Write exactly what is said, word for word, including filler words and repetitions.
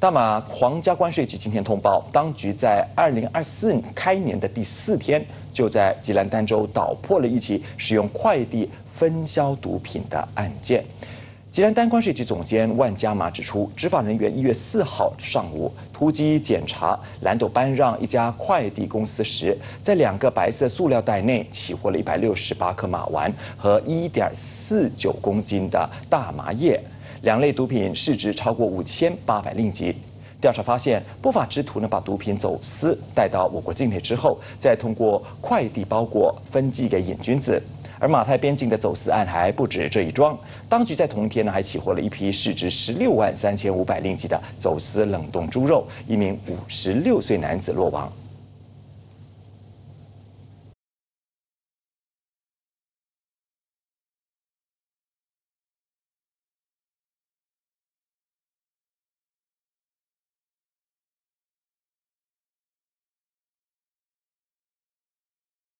大马皇家关税局今天通报，当局在二零二四开年的第四天，就在吉兰丹州捣破了一起使用快递分销毒品的案件。吉兰丹关税局总监万加马指出，执法人员一月四号上午突击检查兰斗班让一家快递公司时，在两个白色塑料袋内起获了一百六十八克马丸和一点四九公斤的大麻叶。 两类毒品市值超过五千八百令吉。调查发现，不法之徒呢把毒品走私带到我国境内之后，再通过快递包裹分寄给瘾君子。而马泰边境的走私案还不止这一桩，当局在同一天呢还起获了一批市值十六万三千五百令吉的走私冷冻猪肉，一名五十六岁男子落网。